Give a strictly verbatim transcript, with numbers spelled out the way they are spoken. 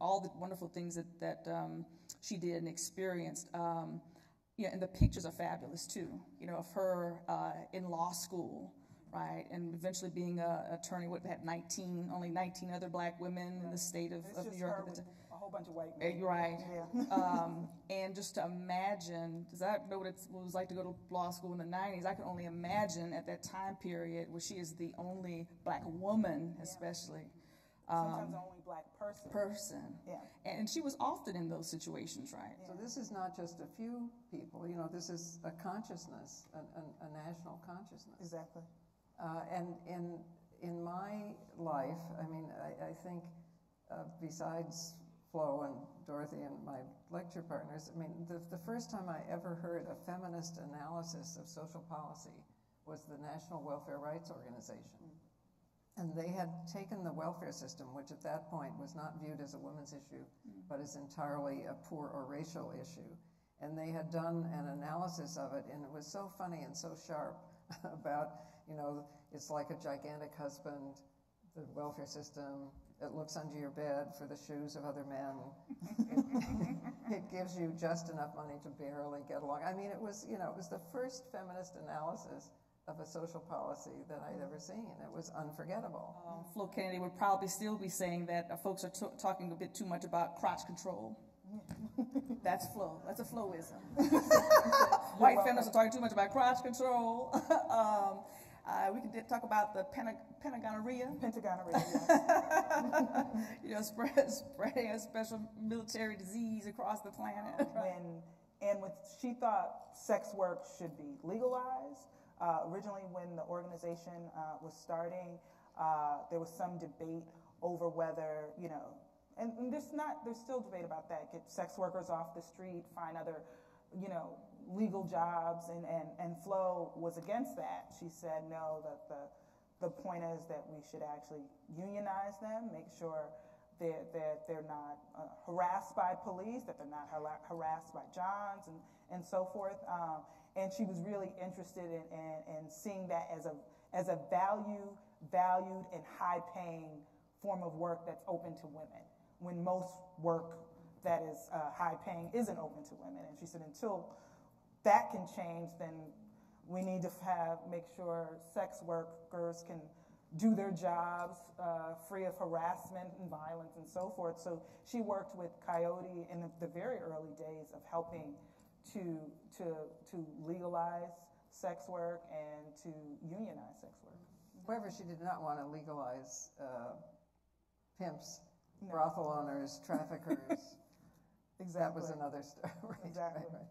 all the wonderful things that, that um, she did and experienced. Um, yeah, and the pictures are fabulous too, you know, of her uh, in law school, right, and eventually being an attorney. What, had nineteen, only nineteen other black women, right, in the state of, of New York. It's just her with a whole bunch of white men. Right. Yeah. Um, and just to imagine, because I know what it was like to go to law school in the nineties, I can only imagine at that time period where she is the only black woman, especially. Yeah. Um, Sometimes the only black person. Person. Yeah. And she was often in those situations, right? Yeah. So this is not just a few people, you know, this is a consciousness, a, a, a national consciousness. Exactly. Uh, and in, in my life, I mean, I, I think uh, besides Flo and Dorothy and my lecture partners, I mean, the, the first time I ever heard a feminist analysis of social policy was the National Welfare Rights Organization. Mm-hmm. And they had taken the welfare system, which at that point was not viewed as a women's issue, mm-hmm. but as entirely a poor or racial issue. And they had done an analysis of it, and it was so funny and so sharp. About, you know, it's like a gigantic husband, the welfare system, it looks under your bed for the shoes of other men. It, it gives you just enough money to barely get along. I mean, it was, you know, it was the first feminist analysis of a social policy that I'd ever seen. It was unforgettable. Um, Flo Kennedy would probably still be saying that uh, folks are t talking a bit too much about crotch control. That's flow. That's a flowism. White feminists are talking too much about crotch control. um, uh, we can talk about the pentag pentagonorrhea. Pentagonorrhea, yes. You know, spread, spreading a special military disease across the planet. When, and with, she thought sex work should be legalized. Uh, originally, when the organization uh, was starting, uh, there was some debate over whether, you know, and there's not, there's still debate about that. Get sex workers off the street, find other, you know, legal jobs, and, and, and Flo was against that. She said, no, that the, the point is that we should actually unionize them, make sure that they're, they're, they're not uh, harassed by police, that they're not har harassed by Johns, and, and so forth. Um, and she was really interested in, in, in seeing that as a, as a value, valued and high-paying form of work that's open to women, when most work that is uh, high-paying isn't open to women. And she said, until that can change, then we need to have, make sure sex workers can do their jobs uh, free of harassment and violence and so forth. So she worked with Coyote in the, the very early days of helping to, to, to legalize sex work and to unionize sex work. However, she did not want to legalize uh, pimps. No. Brothel owners, traffickers. Exactly. That was another story. Right, exactly. Right, right.